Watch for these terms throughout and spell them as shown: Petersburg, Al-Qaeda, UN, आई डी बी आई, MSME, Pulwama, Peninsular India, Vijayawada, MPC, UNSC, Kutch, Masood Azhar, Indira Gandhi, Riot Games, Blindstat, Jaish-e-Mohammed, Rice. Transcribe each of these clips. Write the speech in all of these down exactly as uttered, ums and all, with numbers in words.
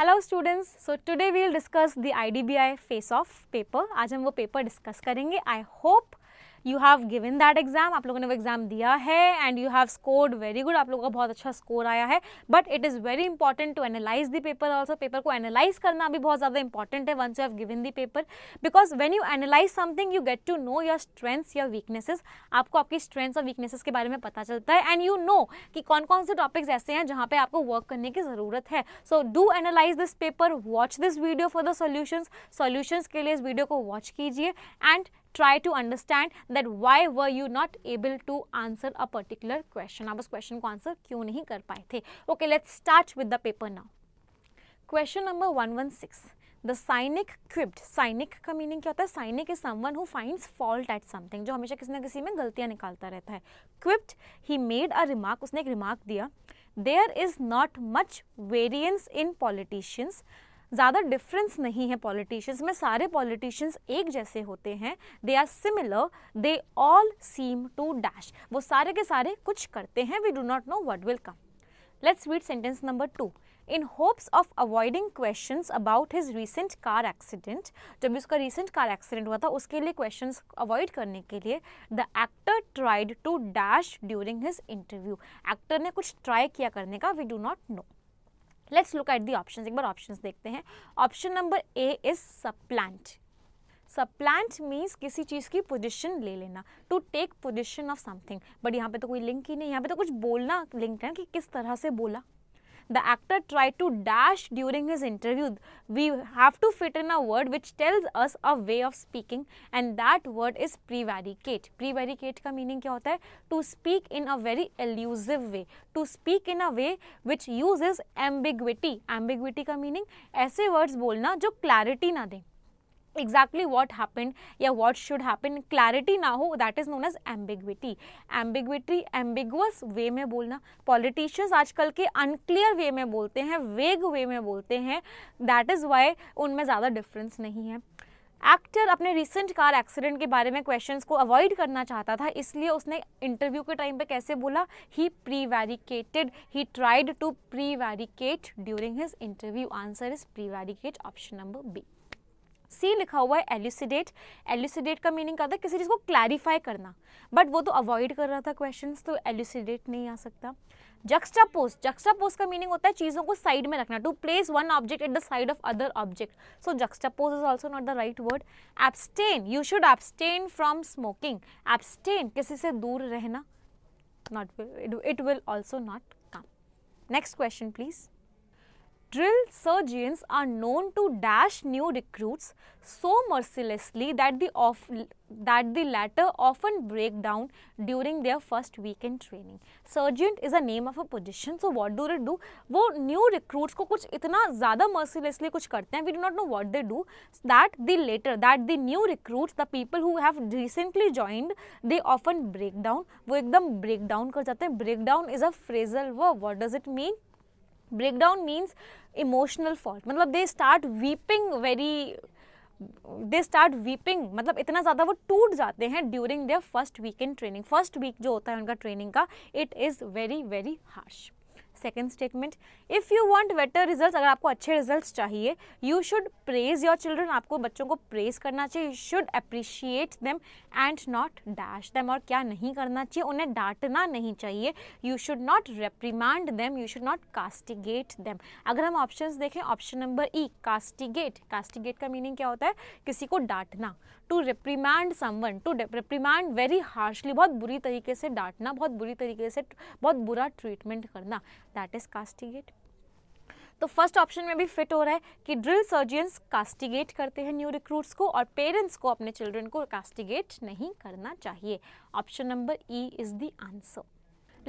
Hello students, so today we will discuss the आई डी बी आई phase of paper. आज हम वो paper discuss करेंगे। I hope you have given that exam, आप लोगों ने वो एग्जाम दिया है and you have scored very good, आप लोगों का बहुत अच्छा स्कोर आया है। But it is very important to analyse the paper also. Paper को एनालाइज करना भी बहुत ज़्यादा इंपॉर्टेंट है once you have given the paper, because when you analyse something you get to know your strengths, your weaknesses. आपको आपकी strengths और weaknesses के बारे में पता चलता है एंड यू नो कि कौन कौन से टॉपिक्स ऐसे हैं जहाँ पर आपको वर्क करने की ज़रूरत है। So do analyse this paper, watch this video for the solutions. Solutions के लिए इस वीडियो को वॉच कीजिए and Try to understand that why were you not able to answer a particular question. आप उस question को answer क्यों नहीं कर पाए थे? Okay, let's start with the paper now. Question number one one six. The cynic quipped. Cynic का meaning क्या होता है? Cynic is someone who finds fault at something. जो हमेशा किसी न किसी में गलतियाँ निकालता रहता है. Quipped, he made a remark. उसने एक remark दिया. There is not much variance in politicians. ज़्यादा डिफरेंस नहीं है पॉलिटिशियंस में, सारे पॉलिटिशियंस एक जैसे होते हैं। They are similar, they all seem to dash. वो सारे के सारे कुछ करते हैं। We do not know what will come. Let's read sentence number two. In hopes of avoiding questions about his recent car accident, जब उसका रीसेंट कार एक्सीडेंट हुआ था उसके लिए क्वेश्चंस अवॉइड करने के लिए the actor tried to dash during his interview. Actor ने कुछ ट्राई किया करने का, we do not know. Let's look at the options. एक बार ऑप्शंस देखते हैं। Option number A is supplant. Supplant means किसी चीज़ की पोजीशन ले लेना, to take position of something. But यहाँ पे तो कोई लिंक ही नहीं, यहाँ पे तो कुछ बोलना लिंक है कि किस तरह से बोला। The actor try to dash during his interview, we have to fit in a word which tells us a way of speaking and that word is prevaricate. Prevaricate का मीनिंग क्या होता है? To speak in a very elusive way, to speak in a way which uses ambiguity. Ambiguity का meaning ऐसे words बोलना जो clarity ना दें। एग्जैक्टली वॉट हैपेंड या वॉट शुड हैपन, क्लैरिटी ना हो, that is known as ambiguity. Ambiguity, ambiguous way में बोलना। पॉलिटिशियंस आजकल के अनक्लियर वे में बोलते हैं, वेग वे में बोलते हैं, दैट इज़ वाई उनमें ज़्यादा डिफरेंस नहीं है। एक्टर अपने रिसेंट कार एक्सीडेंट के बारे में क्वेश्चंस को अवॉइड करना चाहता था, इसलिए उसने इंटरव्यू के टाइम पे कैसे बोला? He prevaricated, he tried to prevaricate during his interview. Answer is prevaricate, option number B. C लिखा हुआ है एल्यूसिडेट। एल्यूसिडेट का मीनिंग क्या होता है? किसी चीज़ को क्लैरिफाई करना, बट वो तो अवॉइड कर रहा था क्वेश्चंस, तो एल्यूसिडेट नहीं आ सकता। जक्स्टापोज, जक्स्टापोज का मीनिंग होता है चीज़ों को साइड में रखना, to place one object at the side of other object. So juxtapose is also not the right word. Abstain, you should abstain from smoking. Abstain, किसी से दूर रहना, not, it will also not come. Next question please. Drill surgeons are known to dash new recruits so mercilessly that the of that the latter often break down during their first week in training. Sergeant is a name of a position, so what do they do? वो new recruits को कुछ इतना ज़्यादा mercilessly कुछ करते हैं, we do not know what they do, that the later, that the new recruits, the people who have recently joined, they often break down. वो एकदम break down कर जाते हैं। Break down is a phrasal verb. What does it mean? Breakdown means emotional fault. मतलब they start weeping very, they start weeping, मतलब इतना ज़्यादा वो टूट जाते हैं during their first weekend training. First week जो होता है उनका training का, it is very very harsh. Second statement, if you want better results, अगर आपको अच्छे results चाहिए, you should praise your children, आपको बच्चों को praise करना चाहिए, you should appreciate them and not dash them, और क्या नहीं करना चाहिए, उन्हें डांटना नहीं चाहिए, you should not reprimand them, you should not castigate them. अगर हम options देखें, option number E, castigate. Castigate का meaning क्या होता है? किसी को डांटना, to reprimand someone, to reprimand very harshly, बहुत बुरी तरीके से डांटना, बहुत बुरी तरीके से, बहुत बुरा treatment करना, दैट इज कास्टिगेट। तो फर्स्ट ऑप्शन में भी फिट हो रहा है कि ड्रिल सर्जियंस कास्टिगेट करते हैं न्यू रिक्रूट्स को, और पेरेंट्स को अपने चिल्ड्रन को कास्टिगेट नहीं करना चाहिए। Option number E is the answer.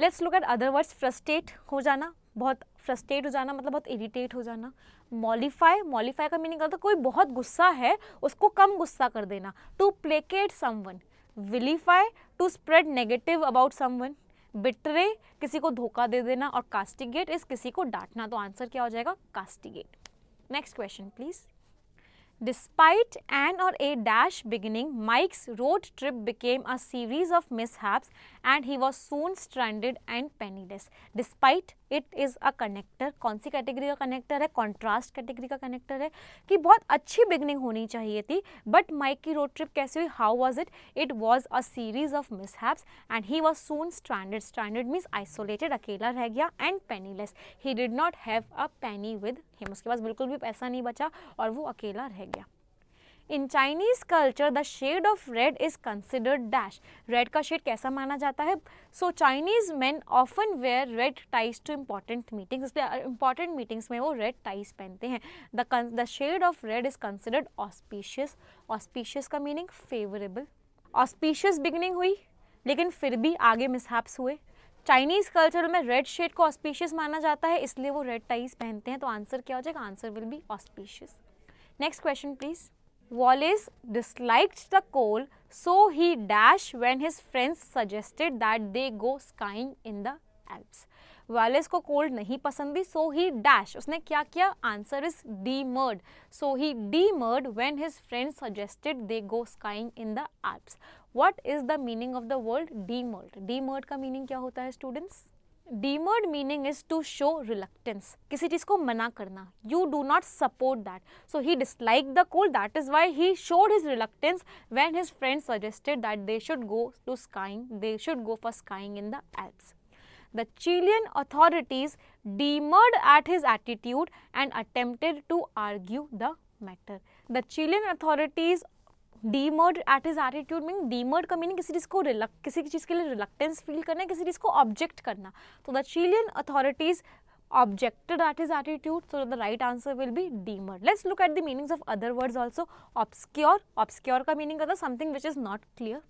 Let's look at other words. Frustrate हो जाना, बहुत फ्रस्ट्रेट हो जाना मतलब बहुत इरिटेट हो जाना। मॉलिफाई, मॉलिफाई का मीनिंग होता है कोई बहुत गुस्सा है उसको कम गुस्सा कर देना। To placate someone. Vilify, to spread negative about someone. Betray, किसी को धोखा दे देना। और कास्टिगेट इस किसी को डांटना। तो आंसर क्या हो जाएगा? Castigate. Next question please. Despite an और a dash beginning, Mike's road trip became a series of mishaps and he was soon stranded and penniless. Despite it is a connector, कौन सी कैटेगरी का connector है, contrast category का connector है, कि बहुत अच्छी बिगनिंग होनी चाहिए थी, बट माइक की रोड ट्रिप कैसे हुई, how was it, it was a series of mishaps and he was soon stranded. Stranded means isolated, अकेला रह गया, and penniless, he did not have a penny with him, उसके पास बिल्कुल भी पैसा नहीं बचा और वो अकेला रह गया. In Chinese culture the shade of red is considered dash, red का शेड कैसा माना जाता है. So Chinese man often wear red ties to important meetings, इसलिए इम्पॉर्टेंट मीटिंग्स में वो रेड टाइज पहनते हैं. The the shade of red is considered auspicious, auspicious का मीनिंग फेवरेबल. ऑस्पिशियस बिगनिंग हुई लेकिन फिर भी आगे मिसहैप्स हुए. चाइनीज़ कल्चर में रेड शेड को ऑस्पिशियस माना जाता है, इसलिए वो रेड टाइज पहनते हैं. तो आंसर क्या हो जाएगा, answer will be auspicious. Next question please. Wallace disliked the cold, so he dashed when his friends suggested that they go skiing in the Alps. Wallace को cold नहीं पसंद थी, so he dashed. उसने क्या किया? Answer is demurred. So he demurred when his friends suggested they go skiing in the Alps. What is the meaning of the word demurred? Demurred का meaning क्या होता है students? Demurred meaning is to show reluctance, किसी चीज़ को मना करना. You do not support that. So he disliked the cold. That is why he showed his reluctance when his friends suggested that they should go to skiing. They should go for skiing in the Alps. The Chilean authorities demurred at his attitude and attempted to argue the matter. The Chilean authorities demurred at his attitude meaning, demurred का meaning किसी चीज़ को रिलक किसी चीज़ के लिए reluctance feel करना, किसी चीज़ को ऑब्जेक्ट करना. तो the Chilean authorities objected at his attitude, so the right answer will be demurred. Let's look at the meanings of other words also. Obscure, obscure का मीनिंग होता है something which is not clear.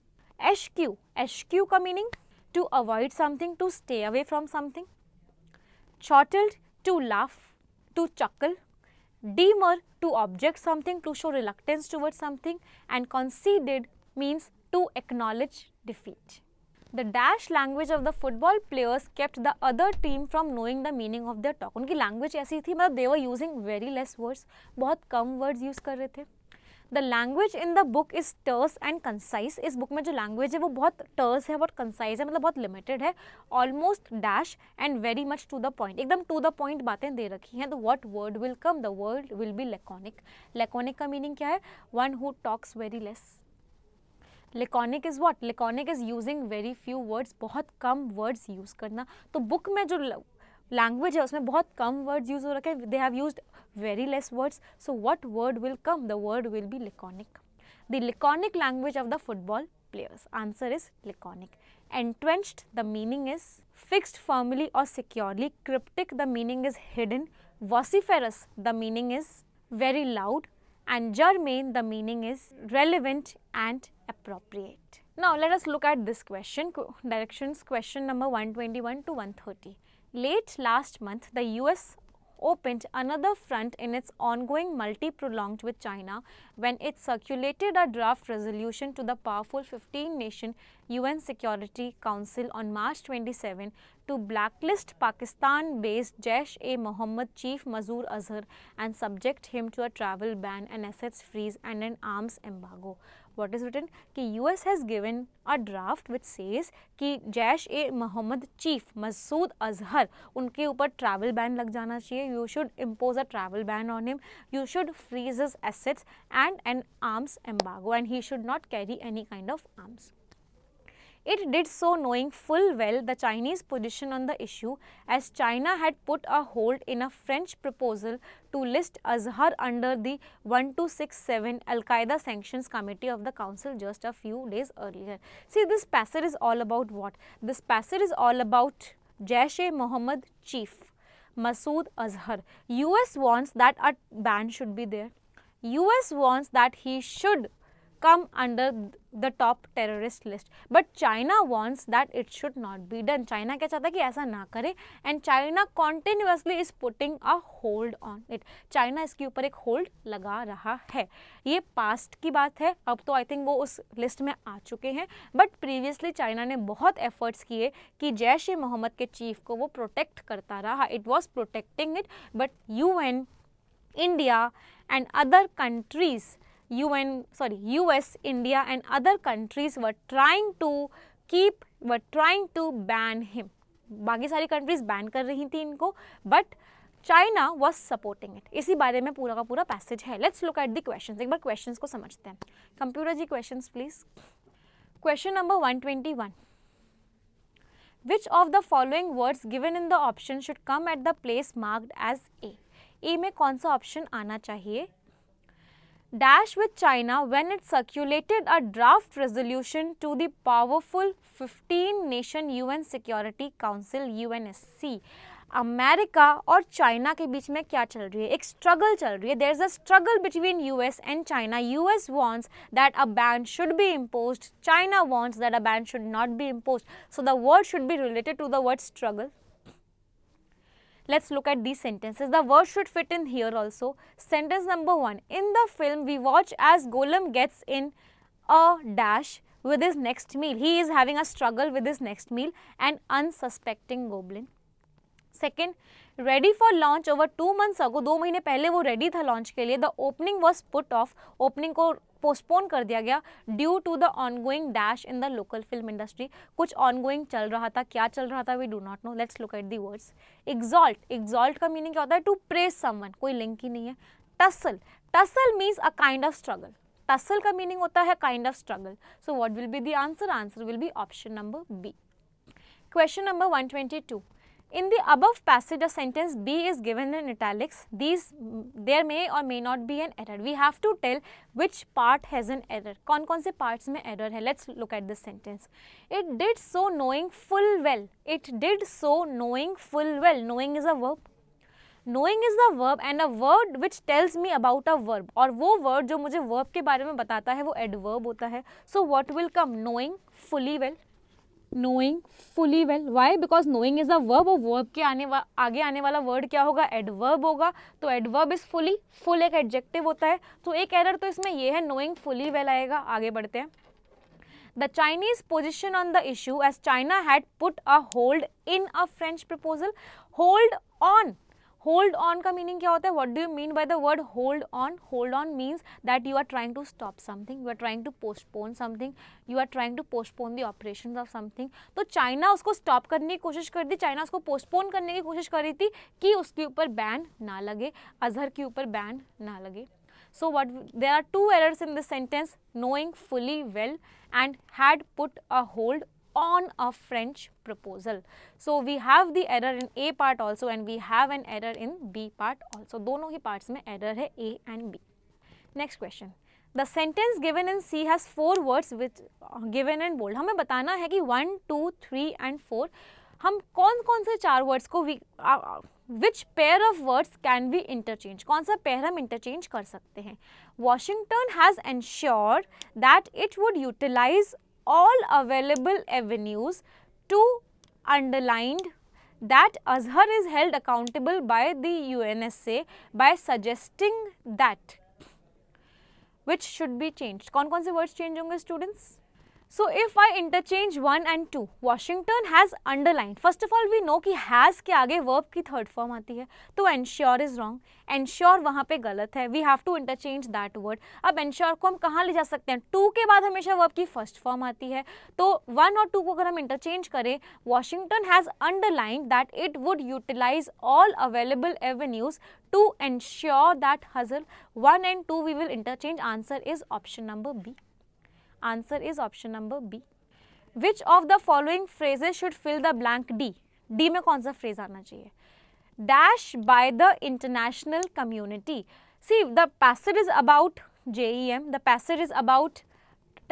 Eschew, eschew का meaning to avoid something, to stay away from something. Chortled, to laugh, to chuckle. Demur, to object something, to show reluctance towards something. And conceded means to acknowledge defeat. The dash language of the football players kept the other team from knowing the meaning of their talk. उनकी language ऐसी थी, मतलब they were using very less words, बहुत कम words use कर रहे थे. The language in the book is terse and concise. इस book में जो language है वो बहुत terse है, बहुत concise है, मतलब बहुत limited है. Almost dash and very much to the point, एकदम to the point बातें दे रखी हैं. तो what word will come? The word will be laconic. Laconic का meaning क्या है? One who talks very less. Laconic is what? Laconic is using very few words, बहुत कम words use करना. तो book में जो लैंग्वेज है उसमें बहुत कम वर्ड्स यूज़ हो रखे हैं, they have used very less words. So what word will come? The word will be laconic. The laconic language of the football players, answer is laconic. Entrenched, the meaning is fixed firmly और securely. Cryptic, the meaning is hidden. Vociferous, the meaning is very loud. And germane, the meaning is relevant and appropriate. Now let us look at this question, directions question number one twenty-one to one thirty. Late last month, the U S opened another front in its ongoing multi-prolonged with China when it circulated a draft resolution to the powerful fifteen nation U N Security Council on March twenty-seventh to blacklist Pakistan-based Jaish-e-Mohammed chief Masood Azhar and subject him to a travel ban, an assets freeze and an arms embargo. What is written? कि U S has given a draft which says कि Jaish-e-Mohammed chief Masood Azhar, उनके ऊपर travel ban लग जाना चाहिए. You should impose a travel ban on him. You should freeze his assets and an arms embargo, and he should not carry any kind of arms. It did so knowing full well the Chinese position on the issue, as China had put a hold in a French proposal to list Azhar under the one two six seven Al-Qaeda Sanctions Committee of the Council just a few days earlier. See, this passage is all about what? This passage is all about Jaish-e-Mohammed chief Masood Azhar. U S wants that a ban should be there. U S wants that he should come under the top terrorist list, but China wants that it should not be done. China क्या चाहता है कि ऐसा ना करे, and China continuously is putting a hold on it. China इसके ऊपर एक hold लगा रहा है. ये past की बात है, अब तो I think वो उस list में आ चुके हैं, but previously China ने बहुत efforts किए कि जैश-ए-मोहम्मद के chief को वो protect करता रहा. It was protecting it, but U N, India and other countries, U N, sorry, U S, India and other countries were trying to keep were trying to ban him. बाकी सारी countries ban कर रही थी इनको, but China was supporting it. इसी बारे में पूरा का पूरा पैसेज है. Let's look at the questions. एक बार क्वेश्चंस को समझते हैं. Computer ji questions please. Question number one twenty one. Which of the following words given in the option should come at the place marked as A? A में कौन सा option आना चाहिए? Dash with China when it circulated a draft resolution to the powerful fifteen nation U N Security Council U N S C. America और China के बीच में क्या चल रही है? एक स्ट्रगल चल रही है. There is a struggle between US and China. US wants that a ban should be imposed. China wants that a ban should not be imposed. So the word should be related to the word struggle. Let's look at these sentences. The word should fit in here also. Sentence number one. In the film, we watch as Golem gets in a dash with his next meal. He is having a struggle with his next meal, an unsuspecting goblin. Second, ready for launch over two months ago. दो महीने पहले वो ready था launch के लिए. The opening was put off. Opening को postpone कर दिया गया due to the ongoing dash in the local film industry. कुछ ऑनगोइंग चल रहा था, क्या चल रहा था we do not know. Let's look at the words. Exalt. Exalt का मीनिंग क्या होता है? To praise someone. कोई लिंक ही नहीं है. Tussle. Tussle means a kind of struggle. Tussle का मीनिंग होता है kind of struggle. So what will be the answer? Answer will be option number B. Question number one twenty two. In the above passage, a sentence B is given in italics. These, there may or may not be an error. We have to tell which part has an error. कौन कौन से parts में error है? Let's look at this sentence. It did so knowing full well. It did so knowing full well. Knowing is a verb. Knowing is the verb and a word which tells me about a verb. और वो word जो मुझे verb के बारे में बताता है वो adverb होता है. So what will come? Knowing fully well. Knowing fully well. Why? Because knowing is a verb. और verb के आने वा, आगे आने वाला word क्या होगा? Adverb होगा. तो adverb is fully. Full एक adjective होता है. तो एक error तो इसमें ये है, knowing fully well आएगा. आगे बढ़ते हैं. The Chinese position on the issue as China had put a hold in a French proposal. Hold on. Hold on का meaning क्या होता है? What do you mean by the word hold on? Hold on means that you are trying to stop something, you are trying to postpone something, you are trying to postpone the operations of something. तो China उसको stop करने की कोशिश कर दी, China उसको postpone करने की कोशिश कर रही थी कि उसके ऊपर बैन ना लगे, अजहर के ऊपर बैन ना लगे. So what? There are two errors in this sentence. Knowing fully well and had put a hold on a French proposal. So we have the error in A part also and we have an error in B part also. दोनों ही parts में error है, A and B. Next question. The sentence given in C has four words with given in bold. हमें बताना है कि one, two, three and four हम कौन कौन से चार words को we, uh, which pair of words can we interchange? कौन सा pair हम interchange कर सकते हैं? Washington has ensured that it would utilize all available avenues to underlined that Azhar is held accountable by the U N S C by suggesting that which should be changed. कौन कौन से words change होंगे students? So if I interchange one and two, Washington has underlined. First of all, we know कि has के आगे verb की third form आती है, तो ensure is wrong. Ensure वहाँ पे गलत है. We have to interchange that word. अब ensure को हम कहाँ ले जा सकते हैं? two के बाद हमेशा verb की first form आती है, तो one और two को अगर हम interchange करें, Washington has underlined that it would utilize all available avenues to ensure that Hazal. one and two we will interchange. Answer is option number B. Answer is option number B. Which of the following phrases should fill the blank D? D में कौन सा phrase आना चाहिए? Dash by the international community. See, the passage is about J E M. The passage is about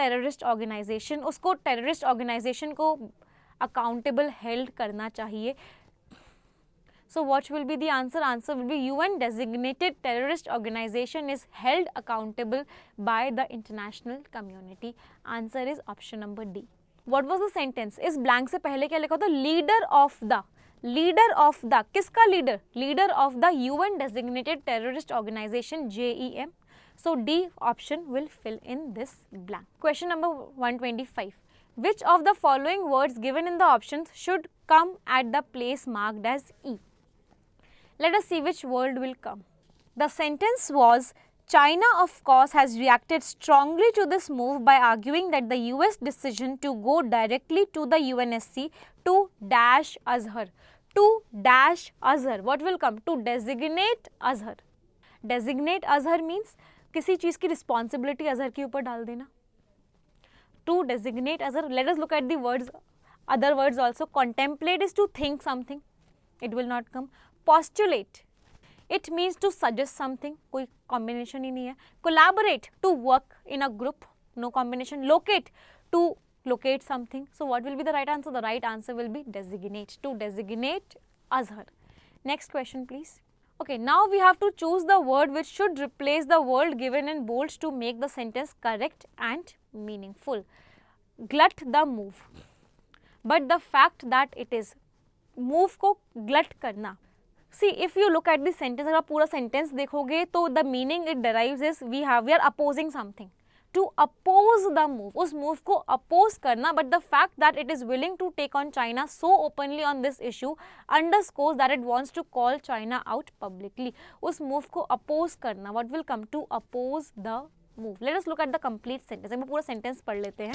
terrorist organization. उसको terrorist organization को accountable held करना चाहिए. So what will be the answer? Answer will be U N designated terrorist organization is held accountable by the international community. Answer is option number D. What was the sentence? इस blank से पहले क्या लिखा था? Leader of the. Leader of the. किसका leader? Leader of the U N designated terrorist organization J E M. So D option will fill in this blank. Question number one twenty-five. Which of the following words given in the options should come at the place marked as E? Let us see which word will come. The sentence was China, of course, has reacted strongly to this move by arguing that the U S decision to go directly to the U N S C to dash Azhar, to dash Azhar, what will come? To designate Azhar. Designate Azhar means किसी चीज़ की responsibility Azhar के ऊपर डाल देना. To designate Azhar, let us look at the words, other words also. Contemplate is to think something, it will not come. Postulate, it means to suggest something, कोई combination ही नहीं है. Collaborate, to work in a group, no combination. Locate, to locate something. So what will be the right answer? The right answer will be designate, to designate Azhar. Next question please. Okay, now we have to choose the word which should replace the word given in bold to make the sentence correct and meaningful. Glut the move, but the fact that it is, move को glut करना. See, if you look at the sentence, अगर आप पूरा sentence देखोगे तो the meaning it derives is we have, we are opposing something. To oppose the move, उस move को oppose करना, but the fact that it is willing to take on China so openly on this issue underscores that it wants to call China out publicly. उस move को oppose करना, what will come? To oppose the move. Let us look at the complete sentence. हम पूरा sentence पढ़ लेते हैं.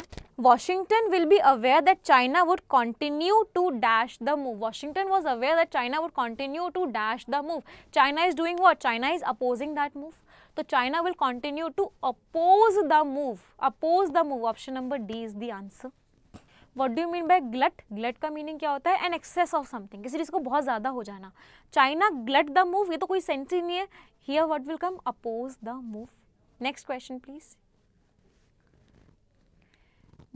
Washington will be aware that China would continue to dash the move. Washington was aware that China would continue to dash the move. China is doing what? China is opposing that move. So China will continue to oppose the move. Oppose the move. Option number D is the answer. What do you mean by glut? Glut का meaning क्या होता है? An excess of something. किसी चीज़ को बहुत ज़्यादा हो जाना. China glut the move. ये तो कोई सेंस ही नहीं है. Here what will come? Oppose the move. Next question please.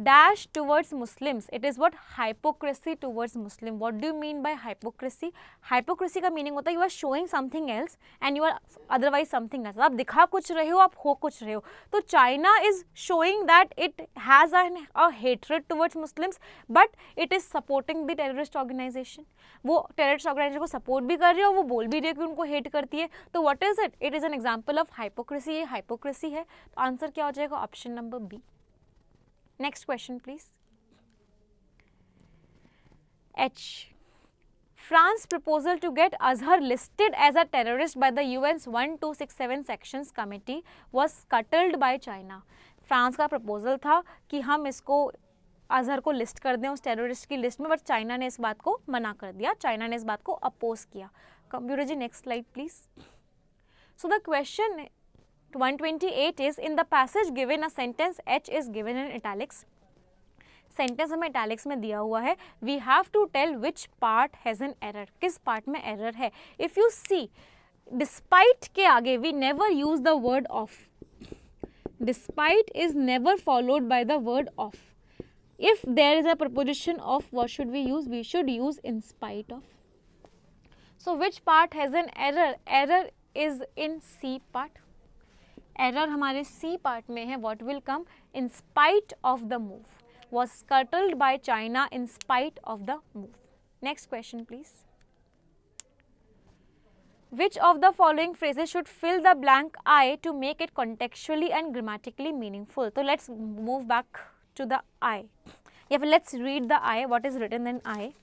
Dash towards Muslims. It is what? Hypocrisy towards Muslim. What do you mean by hypocrisy? Hypocrisy का meaning होता है you are showing something else and you are otherwise something else. आप दिखा कुछ रहे हो, आप हो कुछ रहे हो. तो China is showing that it has an, a hatred towards Muslims, but it is supporting the terrorist organization. वो terrorist organization को support भी कर रही है और वो बोल भी रही है कि उनको hate करती है. तो what is it? It is an example of hypocrisy. ये hypocrisy है. तो answer क्या हो जाएगा? Option number B. Next question please. H. France proposal to get Azhar listed as a terrorist by the U N's one two six seven sections committee was scuttled by China. France का proposal था कि हम इसको अजहर को list कर दें उस terrorist की list में, but China ने इस बात को मना कर दिया. China ने इस बात को oppose किया. Computer ji next slide please. So the question one twenty-eight is, in the passage given a sentence H is given in italics. Sentence हमें italics में दिया हुआ है. We have to tell which part has an error. किस part में error है? If you see, despite के आगे we never use the word of. Despite is never followed by the word of. If there is a preposition of, what should we use? We should use in spite of. So which part has an error? Error is in C part. Error हमारे C part में है. What will come? In spite of the move. Was scuttled by China in spite of the move. Next question please. Which of the following phrases should fill the blank I to make it contextually and grammatically meaningful? So let's move back to the I. Yeah, but let's read the I. What is written in I?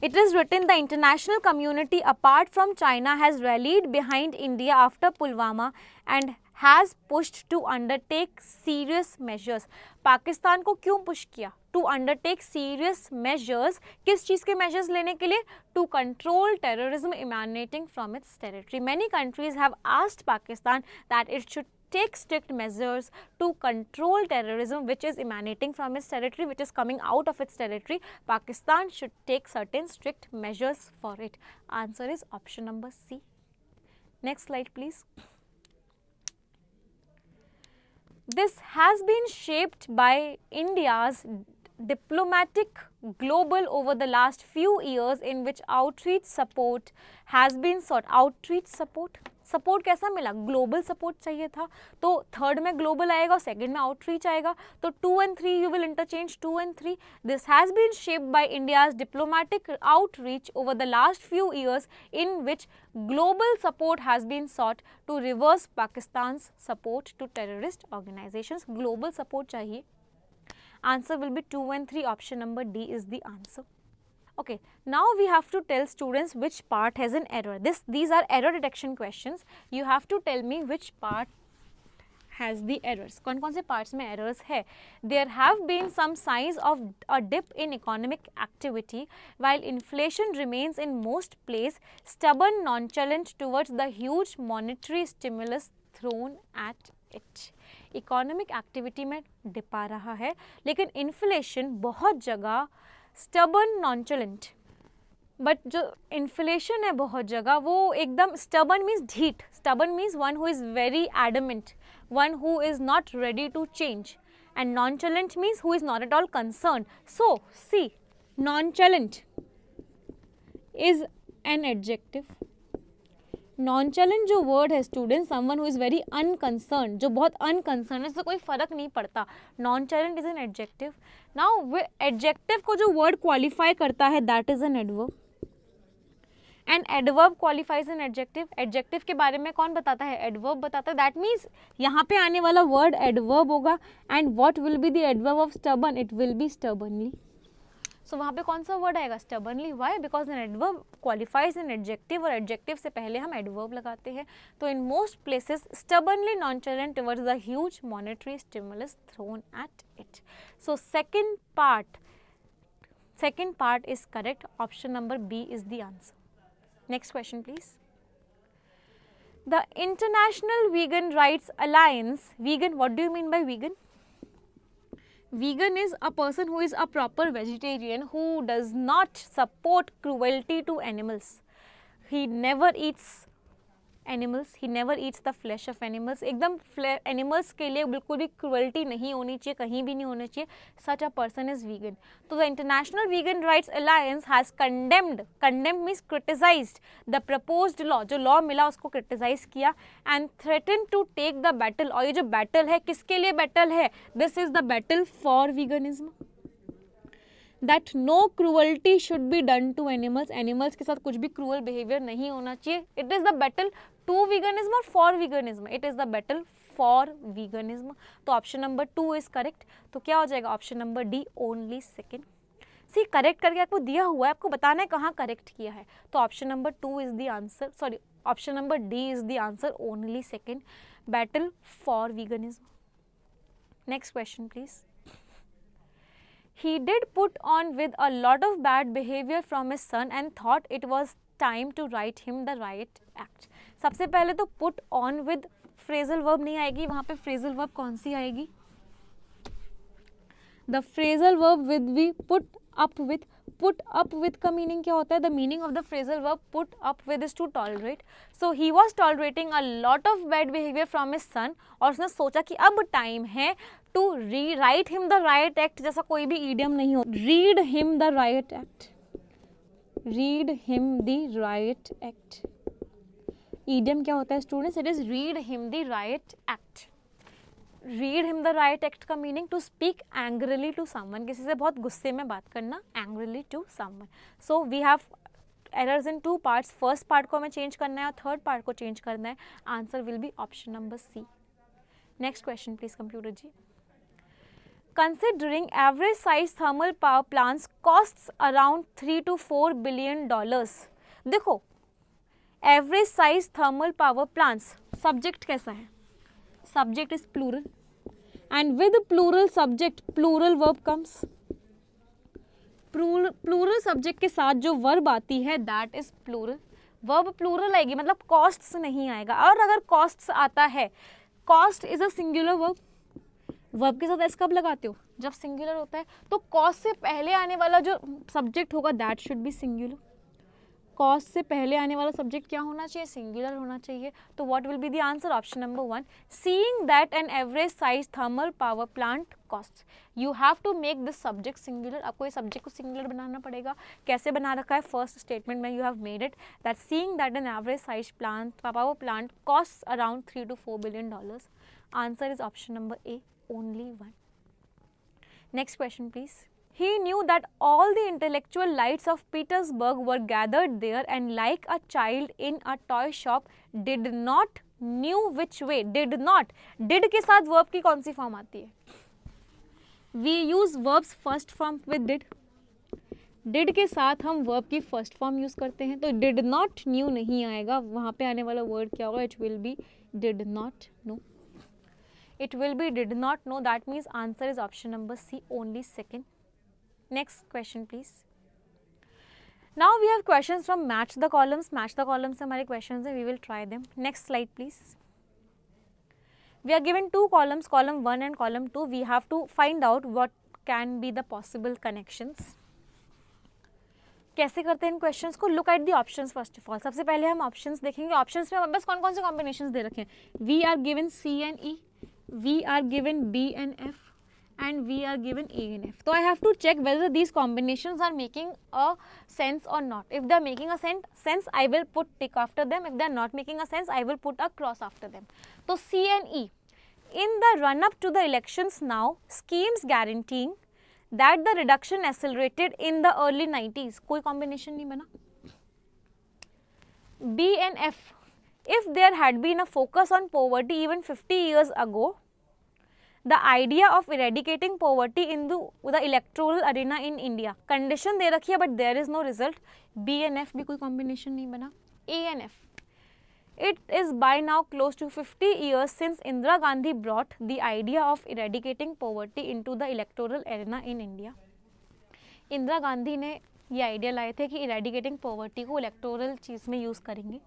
It is written, the international community apart from China has rallied behind India after Pulwama and has pushed to undertake serious measures. Pakistan को क्यों push किया? To undertake serious measures. किस चीज़ के measures लेने के लिए? To control terrorism emanating from its territory. Many countries have asked Pakistan that it should take strict measures to control terrorism which is emanating from its territory, which is coming out of its territory. Pakistan should take certain strict measures for it. Answer is option number C. Next slide please. This has been shaped by India's diplomatic global over the last few years in which outreach support has been sought. Outreach support. Support कैसा मिला? Global support चाहिए था. तो third में global आएगा और second में outreach आएगा. तो two and three you will interchange two and three. This has been shaped by India's diplomatic outreach over the last few years in which global support has been sought to reverse Pakistan support to terrorist organisations. Global support चाहिए. Answer will be two and three. Option number D is the answer. Okay, now we have to tell students which part has an error. This, these are error detection questions. You have to tell me which part has the errors. कौन कौन से parts में errors है? There have been some signs of a dip in economic activity while inflation remains in most places stubborn nonchalant towards the huge monetary stimulus thrown at it. Economic activity में dip आ रहा है, लेकिन inflation बहुत जगह stubborn nonchalant, but जो inflation है बहुत जगह वो एकदम stubborn means ढीठ, stubborn means one who is very adamant, one who is not ready to change, and nonchalant means who is not at all concerned. So see, nonchalant is an adjective. Nonchalant जो word है students, someone who is very unconcerned, जो बहुत unconcerned है, इससे कोई फ़र्क नहीं पड़ता. Nonchalant is an adjective. Now adjective को जो word qualify करता है that is an adverb. And adverb qualifies an adjective. Adjective के बारे में कौन बताता है? Adverb बताता है. That means यहाँ पे आने वाला word adverb होगा. And what will be the adverb of stubborn? It will be stubbornly. So so, वहाँ पे कौन सा वर्ड आएगा? Stubbornly. Why? Because an adverb qualifies an adjective और एडजेक्टिव से पहले हम एडवर्ब लगाते हैं. तो in most places stubbornly nonchalant towards the huge monetary stimulus thrown at it. So second part second part is correct. Option number B is the answer. Next question please. The international vegan rights alliance. Vegan, what do you mean by vegan? Vegan is a person who is a proper vegetarian who does not support cruelty to animals. He never eats animals. He never eats the flesh of animals. एकदम animals के लिए बिल्कुल भी cruelty नहीं होनी चाहिए, कहीं भी नहीं होना चाहिए. Such a person is vegan. तो the International Vegan Rights Alliance has condemned, condemned means criticized the proposed law. जो law मिला उसको criticize किया and threatened to take the battle. और ये जो battle है किसके लिए battle है? This is the battle for veganism. That no cruelty should be done to animals. Animals के साथ कुछ भी cruel behavior नहीं होना चाहिए. It is the battle to veganism or for veganism. It is the battle for veganism. तो option number two is correct. तो क्या हो जाएगा? Option number D only second. See, correct करके आपको दिया हुआ है, आपको बताना है कहाँ correct किया है. तो option number two is the answer. Sorry, option number D is the answer only second. Battle for veganism. Next question please. He did put on with a lot of bad behavior from his son and thought it was time to write him the right act. सबसे पहले तो put on with phrasal verb नहीं आएगी. वहाँ पे phrasal verb कौन सी आएगी? The phrasal verb with be put up with. Put up with का meaning क्या होता है? The meaning of the phrasal verb put up with is to tolerate. So he was tolerating a lot of bad behavior from his son और उसने सोचा कि अब time है to rewrite him the right act. जैसा कोई भी idiom नहीं हो. Read him the right act. Read him the right act. Idiom क्या होता है students? It is read him the right act. Read him the right act का meaning to speak angrily to someone. किसी से बहुत गुस्से में बात करना, angrily to someone. So we have errors in two parts. First part को हमें चेंज करना है और थर्ड पार्ट को चेंज करना है. Answer will be option number C. Next question please computer ji. Considering average size thermal power plants costs around three to four billion dollars. देखो average size thermal power plants, subject कैसा है? Subject is plural and with plural subject plural verb comes. Plural, plural subject के साथ जो verb आती है that is plural. Verb plural आएगी, मतलब costs नहीं आएगा. और अगर costs आता है, cost is a singular verb. Verb के साथ s कब लगाते हो? जब singular होता है. तो cost से पहले आने वाला जो subject होगा that should be singular. Cost से पहले आने वाला सब्जेक्ट क्या होना चाहिए? सिंगुलर होना चाहिए. तो what will be the answer? Option number one. Seeing that an average size thermal power plant cost. You have to make this subject singular. आपको ये सब्जेक्ट को सिंगुलर बनाना पड़ेगा. कैसे बना रखा है? फर्स्ट स्टेटमेंट में you have made it that seeing that an average size plant power plant cost around three to four billion dollars. Answer is option number A only one. Next question please. He knew that all the intellectual lights of Petersburg were gathered there and like a child in a toy shop did not knew which way. Did not. Did के साथ verb की कौन सी form आती है? We use verbs first form with did. Did के साथ हम verb की फर्स्ट फॉर्म यूज़ करते हैं, तो डिड नॉट न्यू नहीं आएगा, वहाँ पे आने वाला वर्ड क्या होगा, it will be did not know, it will be did not know, that means answer is option number C only second. Next question please. Now we have question from match the columns. Match the columns हमारे question हैं, we will try them. Next slide please. We are given two columns, column one and column two. We have to find out what can be the possible connections. कैसे करते हैं इन questions को? Look at the options first of all. सबसे पहले हम options देखेंगे. Options में हमारे पास कौन कौन से कॉम्बिनेशन दे रखे हैं? We are given C and E, we are given B and F, and we are given A and F. So I have to check whether these combinations are making a sense or not. If they are making a sense, I will put tick after them. If they are not making a sense, I will put a cross after them. So C and E. In the run up to the elections now, schemes guaranteeing that the reduction accelerated in the early nineties, कोई combination नहीं बना. B and F, if there had been a focus on poverty even fifty years ago, the idea of eradicating poverty in the, the electoral arena in India, condition दे रखी है but there is no result. B and F भी कोई combination नहीं बना. A and F. It is by now close to fifty years since Indira Gandhi brought the idea of eradicating poverty into the electoral arena in India. Indira Gandhi ने ये idea लाए थे कि eradicating poverty को electoral चीज़ में use करेंगे.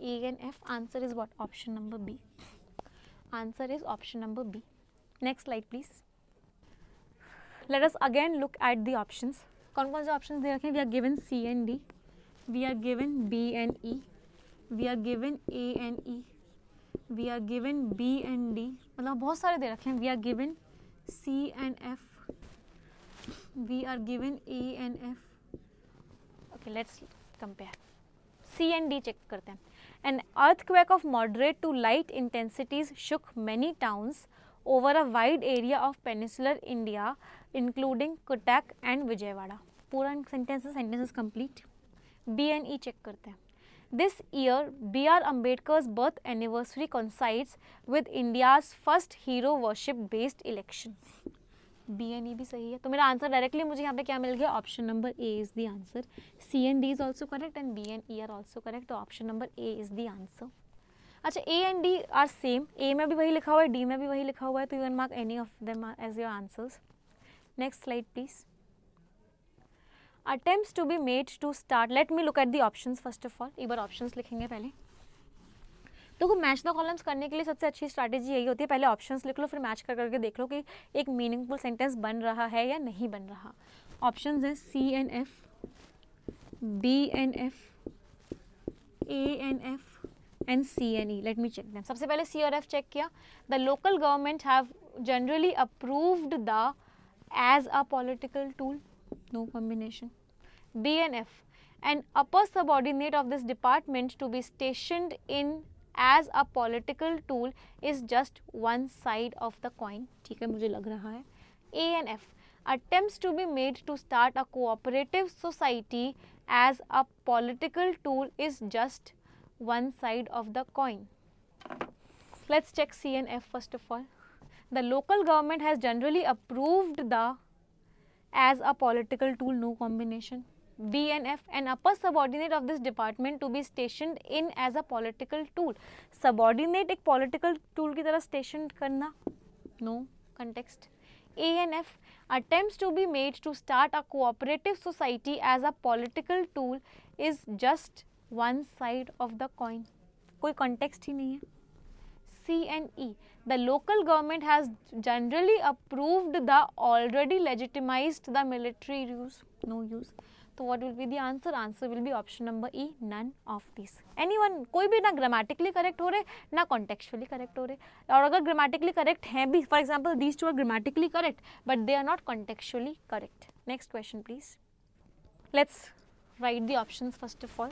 A and F, answer is what? Option number B. Answer is option number B. Next slide please. Let us again look at the options. कौन कौन से options दे रखे हैं? We are given C and D. We are given B and E. We are given A and E, we are given B and D, मतलब बहुत सारे दे रखे हैं. We are given C and F, we are given A and F. Okay, let's compare. C and D check करते हैं. An earthquake of moderate to light intensities shook many towns over a wide area of peninsular India, including Kutch and Vijayawada. पूरा sentences sentences complete. B and E check करते हैं. This year, B R Ambedkar's birth anniversary coincides with India's first hero worship-based election. B and E भी सही है, तो मेरा answer directly मुझे यहाँ पे क्या मिल गया? Option number A is the answer. C and D is also correct and B and E are also correct. तो option number A is the answer. अच्छा, A and D are same. A में भी वही लिखा हुआ है, D में भी वही लिखा हुआ है, तो you can mark any of them as your answers. Next slide, please. Attempts to be made to start. Let me look at the options first of all. एक बार options लिखेंगे पहले. देखो, मैच द कॉलम्स करने के लिए सबसे अच्छी strategy यही होती है, पहले options लिख लो, फिर मैच कर करके देख लो कि एक meaningful sentence बन रहा है या नहीं बन रहा. Options हैं C and F, B and F, A and F and C and E. Let me check them. सबसे पहले C और F check किया. The local government have generally approved the as a political tool. No combination. B and F. An upper subordinate of this department to be stationed in as a political tool is just one side of the coin. ठीक है, मुझे लग रहा है. A and F. Attempts to be made to start a cooperative society as a political tool is just one side of the coin. Let's check C and F first of all. The local government has generally approved the as a political tool, no combination. B and F, an upper subordinate of this department to be stationed in as a political tool. Subordinate एक political tool की तरह stationed करना, no context. A and F, attempts to be made to start a cooperative society as a political tool is just one side of the coin. कोई context ही नहीं है. C and E. The local government has generally approved the already legitimized the military use. No use. So what will be the answer? Answer will be option number E. None of these. Anyone? कोई भी ना grammatically correct हो रहे, ना contextually correct हो रहे. और अगर grammatically correct हैं भी, for example, these two are grammatically correct, but they are not contextually correct. Next question, please. Let's write the options first of all.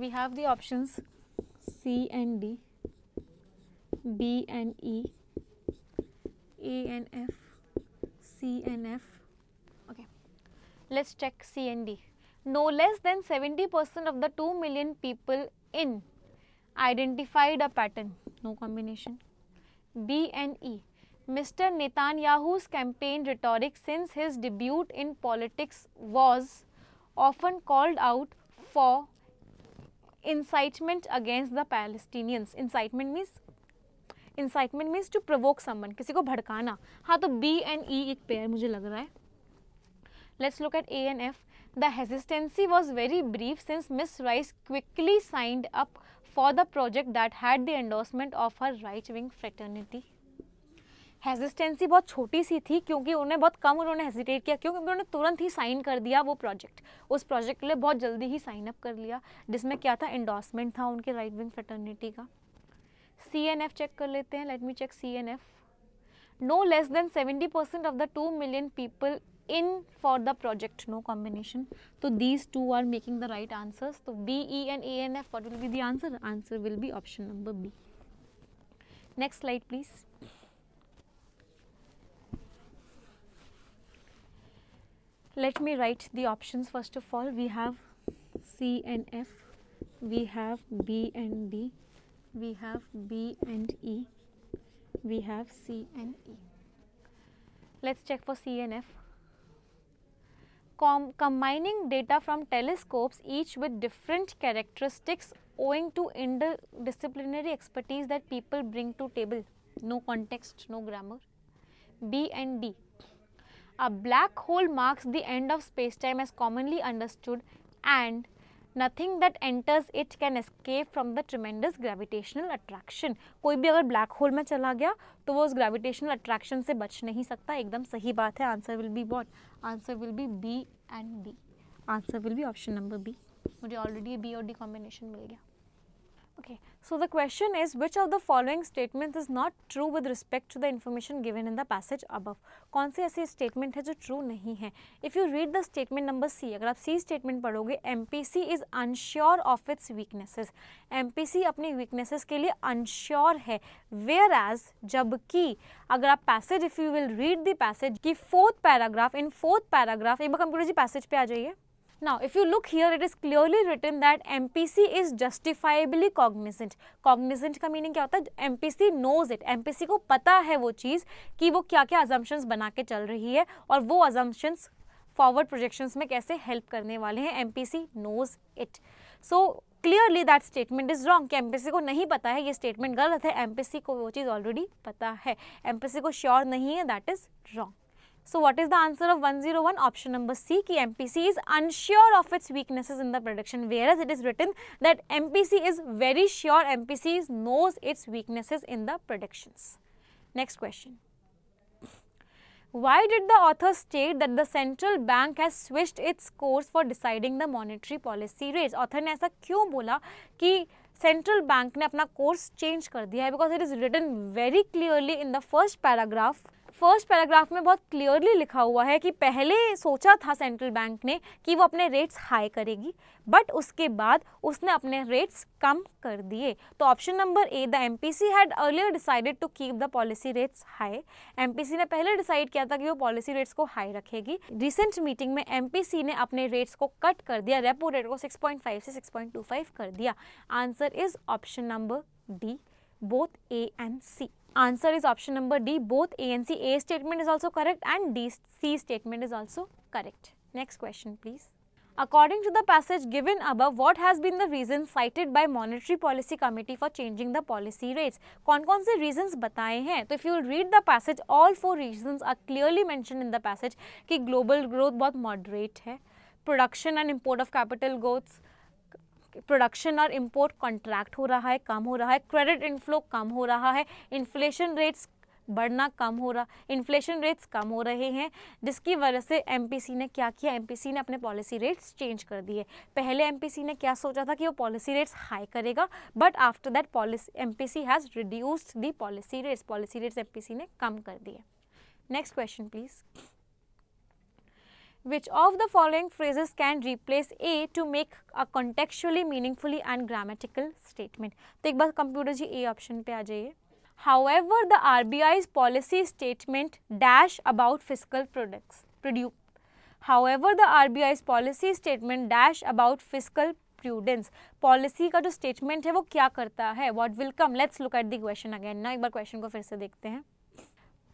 We have the options C and D, B and E, A and F, C and F. Okay, let's check C and D. No less than seventy percent of the two million people in identified a pattern, no combination. B and E. Mister Netanyahu's campaign rhetoric since his debut in politics was often called out for incitement against the Palestinians. Incitement means incitement means to provoke someone, किसी को भड़काना. हाँ तो B and E एक pair मुझे लग रहा है. Let's look at A and F. The hesitancy was very brief since Miss Rice quickly signed up for the project that had the endorsement of her right-wing fraternity. हेजिस्टेंसी बहुत छोटी सी थी क्योंकि उन्हें बहुत कम उन्होंने हेजिटेट किया, क्योंकि उन्होंने तुरंत ही साइन कर दिया वो प्रोजेक्ट, उस प्रोजेक्ट के लिए बहुत जल्दी ही साइन अप कर लिया जिसमें क्या था, एंडोर्समेंट था उनके राइट विंग फ्रेटर्निटी का. सी एन एफ चेक कर लेते हैं, let me check C and F. No less than seventy percent of the two million people in for the project, no combination. तो these two are making the right answers. तो B E and A and F, what will be the answer? Answer will be option number B. Next slide please. Let me write the options. First of all, we have C and F, we have B and D, we have B and E, we have C and E. Let's check for C and F. Com combining data from telescopes, each with different characteristics owing to interdisciplinary expertise that people bring to table. No context, no grammar. B and D. A black hole marks the end of space-time as commonly understood, and nothing that enters it can escape from the tremendous gravitational attraction. कोई भी अगर black hole में चला गया तो वो उस gravitational attraction से बच नहीं सकता. एकदम सही बात है. Answer will be what? Answer will be B and D. Answer will be option number B. मुझे already B और D combination मिल गया. Okay. So the question is, which of the following statements is not true with respect to the information given in the passage above? कौन सी ऐसी statement है जो true नहीं है? If you read the statement number C, अगर आप C statement पढ़ोगे, M P C is unsure of its weaknesses. M P C अपनी weaknesses के लिए unsure है. Whereas, जबकि अगर आप passage, if you will read the passage, की fourth paragraph, in fourth paragraph, एक बार कंप्यूटर जी passage पे आ जाइए. Now, if you look here, it is clearly written that M P C is justifiably cognizant. Cognizant का meaning क्या होता है? M P C knows it. M P C को पता है वो चीज़ कि वो क्या क्या assumptions बना के चल रही है और वो assumptions forward projections में कैसे help करने वाले हैं. M P C knows it. So clearly that statement is wrong. कि M P C को नहीं पता है, ये statement गलत है. M P C को वो चीज़ already पता है. M P C को sure नहीं है, that is wrong. So what is the answer of one zero one? Option number C, कि M P C is unsure of its weaknesses in the prediction, whereas it is written that M P C is very sure, M P C knows its weaknesses in the predictions. Next question. Why did the author state that the central bank has switched its course for deciding the monetary policy rates? Author ने ऐसा क्यों बोला कि central bank ने अपना course change कर दिया है? Because it is written very clearly in the first paragraph. First paragraph में बहुत क्लियरली लिखा हुआ है कि पहले सोचा था सेंट्रल बैंक ने कि वो अपने रेट्स हाई करेगी, बट उसके बाद उसने अपने रेट्स कम कर दिए. तो option number A, the MPC had earlier decided to keep the policy rates high. MPC ने पहले डिसाइड किया था कि वो पॉलिसी रेट्स को हाई रखेगी. रिसेंट मीटिंग में एमपीसी ने अपने रेट्स को कट कर दिया, रेपो रेट को सिक्स पॉइंट फाइव से सिक्स पॉइंट टू फाइव कर दिया. Answer is option number D, both A and C. Answer is option number D, both A and C. A statement is also correct and D, C statement is also correct. Next question please. According to the passage given above, what has been the reason cited by Monetary Policy Committee for changing the policy rates? कौन कौन से reasons बताए हैं? तो if you will read the passage, all four reasons are clearly mentioned in the passage कि global growth बहुत moderate है, production and import of capital goods, production और इंपोर्ट कॉन्ट्रैक्ट हो रहा है, कम हो रहा है, क्रेडिट इनफ्लो कम हो रहा है, इन्फ्लेशन रेट्स बढ़ना कम हो रहा इन्फ्लेशन रेट्स कम हो रहे हैं, जिसकी वजह से एमपीसी ने क्या किया, एमपीसी ने अपने पॉलिसी रेट्स चेंज कर दिए. पहले एमपीसी ने क्या सोचा था कि वो पॉलिसी रेट्स हाई करेगा, but after that policy MPC has reduced the policy rates. Policy rates MPC ने कम कर दिए. Next question please. Which of the following phrases can replace A to make a contextually, meaningfully and grammatical statement? तो एक बार computer ji A option पे आ जाइए. However, the R B I's policy statement dash about fiscal products produce. However, the R B I's policy statement dash about fiscal prudence. Policy का जो statement है वो क्या करता है? What will come? Let's look at the question again. ना एक बार question को फिर से देखते हैं.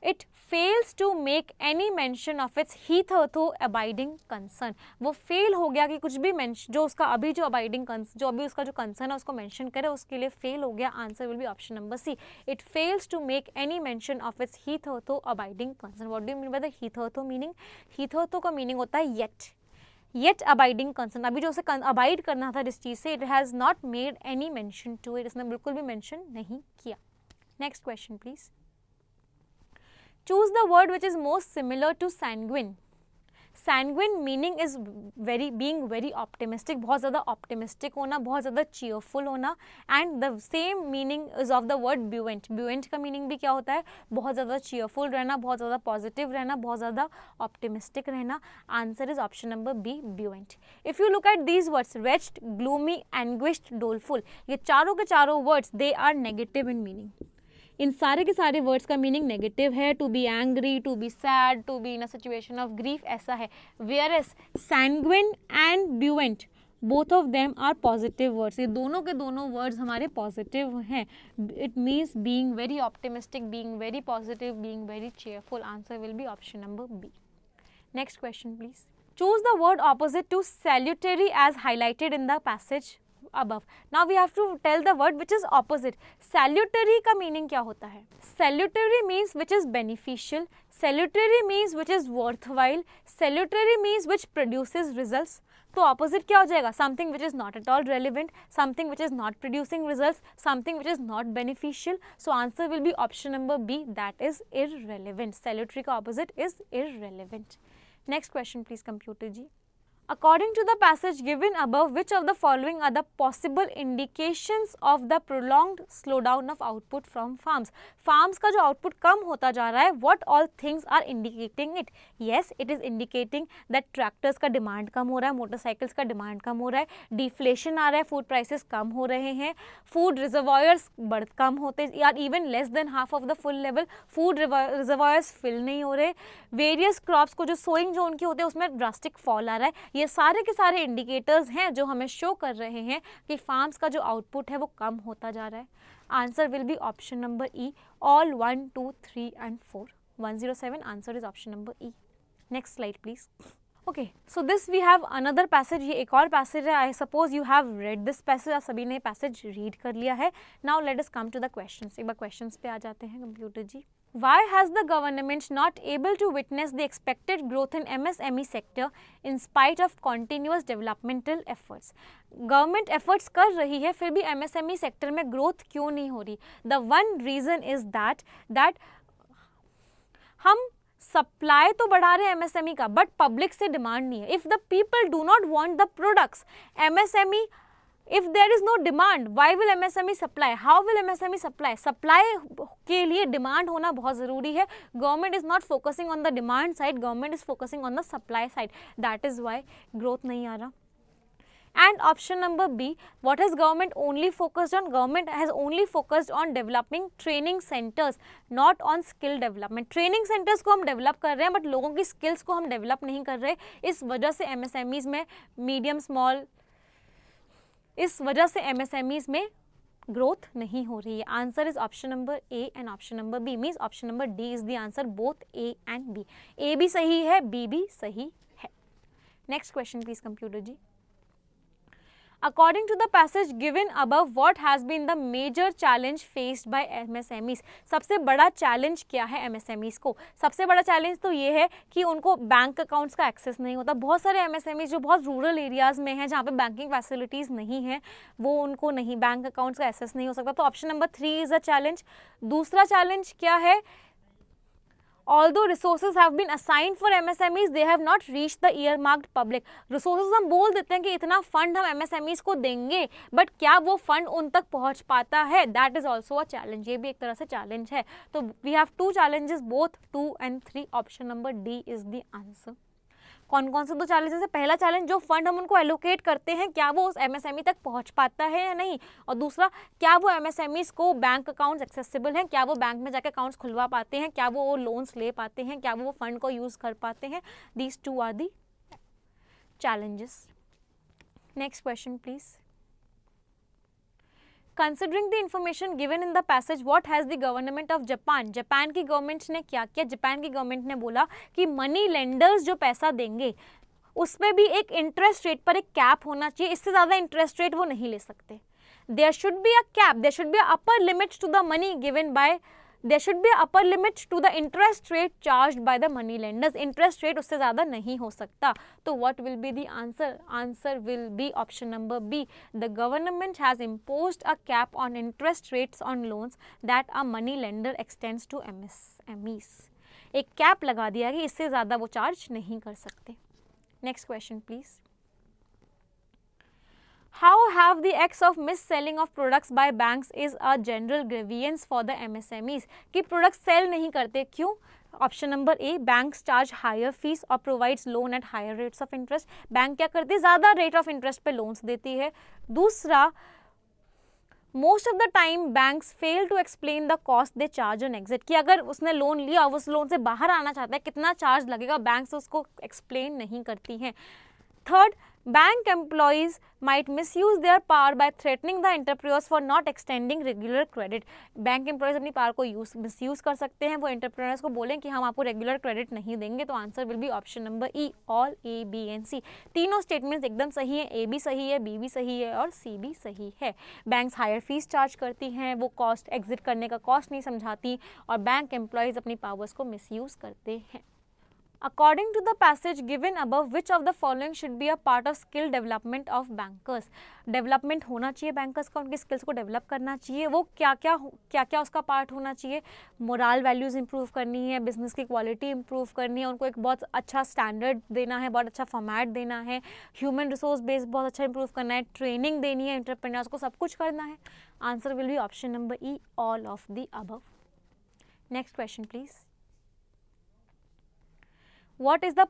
it fails to make any mention of its hitherto abiding concern. वो fail हो गया कि कुछ भी mention जो उसका अभी जो abiding concern जो अभी उसका जो concern है उसको mention करे, उसके लिए fail हो गया. Answer will be option number C. It fails to make any mention of its hitherto abiding concern. What do you mean by the hitherto meaning? Hitherto का meaning होता है yet. Yet abiding concern, अभी जो उसे abide करना था जिस चीज़ से, it has not made any mention to it. इसने बिल्कुल भी mention नहीं किया. Next question please. Choose the word which is most similar to sanguine. Sanguine meaning is very being very optimistic, बहुत ज़्यादा optimistic होना, बहुत ज़्यादा cheerful होना. And the same meaning is of the word buoyant. Buoyant का meaning भी क्या होता है? बहुत ज़्यादा cheerful रहना, बहुत ज़्यादा positive रहना, बहुत ज़्यादा optimistic रहना. Answer is option number B, buoyant. If you look at these words, wretched, gloomy, anguished, doleful, ये चारों के चारों words they are negative in meaning. इन सारे के सारे वर्ड्स का मीनिंग नेगेटिव है. To be angry, to be sad, to be in a situation of grief, ऐसा है. Whereas sanguine and buoyant both of them are positive words. ये दोनों के दोनों वर्ड्स हमारे पॉजिटिव हैं. It means being very optimistic, being very positive, being very cheerful. Answer will be option number B. Next question please. Choose the word opposite to salutary as highlighted in the passage above. Now we have to tell the word which is opposite. Salutary का meaning क्या होता है? Salutary means which is beneficial. Salutary means which is worthwhile. Salutary means which produces results. तो opposite क्या हो जाएगा? Something which is not at all relevant, something which is not producing results, something which is not beneficial. So answer will be option number B, that is irrelevant. Salutary का opposite is irrelevant. Next question please computer ji. According to the passage given above, which of the following are the possible indications of the prolonged slowdown of output from farms? Farms का जो output कम होता जा रहा है, what all things are indicating it? Yes, it is indicating that tractors का demand कम हो रहा है, motorcycles का demand कम हो रहा है, deflation आ रहा है, food prices कम हो रहे हैं, food reservoirs बढ़ कम होते या even less than half of the full level, food reservoirs fill नहीं हो रहे, various crops को जो sowing जो उनकी होते हैं उसमें drastic fall आ रहा है. ये सारे के सारे इंडिकेटर्स हैं जो हमें शो कर रहे हैं कि फार्म्स का जो आउटपुट है वो कम होता जा रहा है. Answer will be option number E, all one two three and four. One zero seven answer is option number E. Next slide please. Okay, so this we have another passage. ये एक और passage है. I suppose you have read this passage, आप सभी ने passage read कर लिया है. Now let us come to the questions. एक बार क्वेश्चंस पे आ जाते हैं computer ji. Why has the government not able to witness the expected growth in M S M E sector in spite of continuous developmental efforts? Government efforts कर रही है फिर भी M S M E sector में growth क्यों नहीं हो रही? The one reason is that that हम सप्लाई तो बढ़ा रहे हैं M S M E का, but public से demand नहीं है. If the people do not want the products, M S M E If there is no demand, why will M S M E supply? How will M S M E supply? Supply के लिए demand होना बहुत ज़रूरी है. Government is not focusing on the demand side. Government is focusing on the supply side. That is why growth नहीं आ रहा. And option number B, what has government only focused on? Government has only focused on developing training centers, not on skill development. Training centers को हम develop कर रहे हैं, but लोगों की skills को हम develop नहीं कर रहे. इस वजह से M S M Es में medium small इस वजह से M S M Es में ग्रोथ नहीं हो रही है. Answer is option number A and option number B. Means option number D is the answer, both A and B. A भी सही है, बी भी सही है. Next question please computer ji. According to the passage given above, what has been the major challenge faced by M S M Es? सबसे बड़ा challenge क्या है M S M Es को? सबसे बड़ा challenge तो ये है कि उनको bank accounts का access नहीं होता. बहुत सारे M S M Es जो बहुत rural areas में हैं, जहाँ पे banking facilities नहीं हैं, वो उनको नहीं bank accounts का access नहीं हो सकता. तो option number three is a challenge. दूसरा challenge क्या है? Although resources have been assigned for M S M Es, they have not reached the earmarked public. Resources हम बोल देते हैं कि इतना fund हम M S M Es को देंगे, but क्या वो fund उन तक पहुँच पाता है? That is also a challenge. ये भी एक तरह से challenge है. तो we have two challenges, both two and three. Option number D is the answer. कौन कौन से दो चैलेंजेस है? पहला चैलेंज, जो फंड हम उनको एलोकेट करते हैं क्या वो उस M S M E तक पहुंच पाता है या नहीं, और दूसरा क्या वो M S M Es को बैंक अकाउंट्स एक्सेसिबल हैं, क्या वो बैंक में जाके अकाउंट्स खुलवा पाते हैं, क्या वो लोन्स ले पाते हैं, क्या वो फंड को यूज़ कर पाते हैं. These two are the challenges. Next question please. Considering the information given in the passage, what has the government of Japan, Japan की गवर्नमेंट ने क्या किया, जापान की गवर्नमेंट ने बोला कि मनी लेंडर्स जो पैसा देंगे उसमें भी एक इंटरेस्ट रेट पर एक कैप होना चाहिए, इससे ज़्यादा इंटरेस्ट रेट वो नहीं ले सकते. There should be a cap, there should be upper limits to the money given by, there should be upper limits to the interest rate charged by the money lenders, interest rate उससे ज़्यादा नहीं हो सकता. तो what will be the answer, answer will be option number B, the government has imposed a cap on interest rates on loans that a money lender extends to M S M Es. एक cap लगा दिया कि इससे ज़्यादा वो charge नहीं कर सकते. Next question please. How have the acts of mis-selling of products by banks is a general grievance for the M S M Es? कि products sell नहीं करते क्यों? Option number A, banks charge higher fees or provides loan at higher rates of interest. Bank क्या करती है? ज़्यादा rate of interest पे loans देती है. दूसरा, most of the time banks fail to explain the cost they charge on exit, कि अगर उसने लोन लिया और उस लोन से बाहर आना चाहता है कितना चार्ज लगेगा बैंक्स उसको एक्सप्लेन नहीं करती हैं. Third, bank employees might misuse their power by threatening the entrepreneurs for not extending regular credit. Bank employees अपनी पावर को यूज मिसयूज़ कर सकते हैं, वो एंटरप्रेन्योर्स को बोलें कि हम आपको रेगुलर क्रेडिट नहीं देंगे. तो answer will be option number E, all A B and C. तीनों स्टेटमेंट्स एकदम सही है, ए भी सही है, बी भी सही है और सी भी सही है. बैंक्स हायर फीस चार्ज करती हैं, वो कॉस्ट एग्जिट करने का कॉस्ट नहीं समझाती और बैंक एम्प्लॉयज़ अपनी पावर्स को मिसयूज़ करते हैं. According to the passage given above, which of the following should be a part of skill development of bankers? Development होना चाहिए bankers का, उनकी skills को develop करना चाहिए. वो क्या क्या क्या क्या उसका part होना चाहिए? Moral values improve करनी है, business की quality improve करनी है, उनको एक बहुत अच्छा standard देना है, बहुत अच्छा format देना है, human resource base बहुत अच्छा improve करना है, training देनी है entrepreneurs को, सब कुछ करना है. Answer will be option number E, all of the above. Next question please. What is the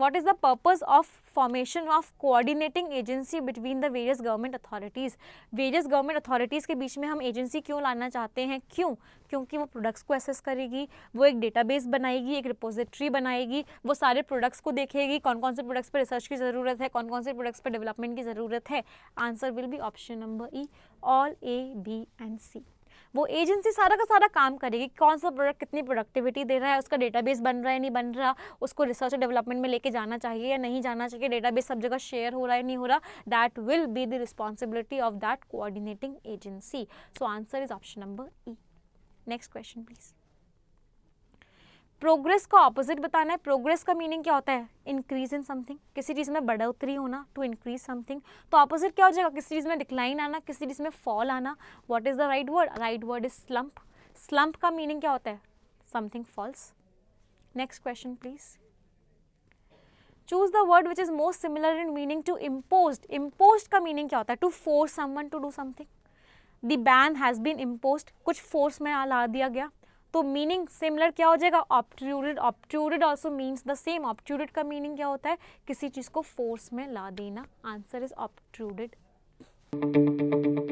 what is the purpose of formation of coordinating agency between the various government authorities? Various government authorities के बीच में हम agency क्यों लाना चाहते हैं? क्यों? क्योंकि वो products को assess करेगी, वो एक database बनाएगी, एक repository बनाएगी, वो सारे products को देखेगी, कौन कौन से products पर research की ज़रूरत है, कौन कौन से products पर development की ज़रूरत है. Answer will be option number E, all A, B and C. वो एजेंसी सारा का सारा काम करेगी, कौन सा प्रोडक्ट कितनी प्रोडक्टिविटी दे रहा है, उसका डेटाबेस बन रहा है नहीं बन रहा, उसको रिसर्च और डेवलपमेंट में लेके जाना चाहिए या नहीं जाना चाहिए, डेटाबेस सब जगह शेयर हो रहा है नहीं हो रहा. That will be the responsibility of that coordinating agency. So answer is option number E. Next question please. Progress का ऑपोजिट बताना है. प्रोग्रेस का मीनिंग क्या होता है? इंक्रीज इन समथिंग, किसी चीज़ में बढ़ोतरी होना, टू इंक्रीज समथिंग. तो ऑपोजिट क्या हो जाएगा? किसी चीज़ में डिक्लाइन आना, किसी चीज़ में फॉल आना. What is the right word? Right word is slump. Slump का मीनिंग क्या होता है? Something falls. Next question please. Choose the word which is most similar in meaning to imposed. Imposed का मीनिंग क्या होता है? To force someone to do something. The ban has been imposed, कुछ force में ला दिया गया. तो मीनिंग सिमिलर क्या हो जाएगा? Obtruded. Obtruded also means the same. Obtruded का मीनिंग क्या होता है? किसी चीज़ को फोर्स में ला देना. Answer is obtruded.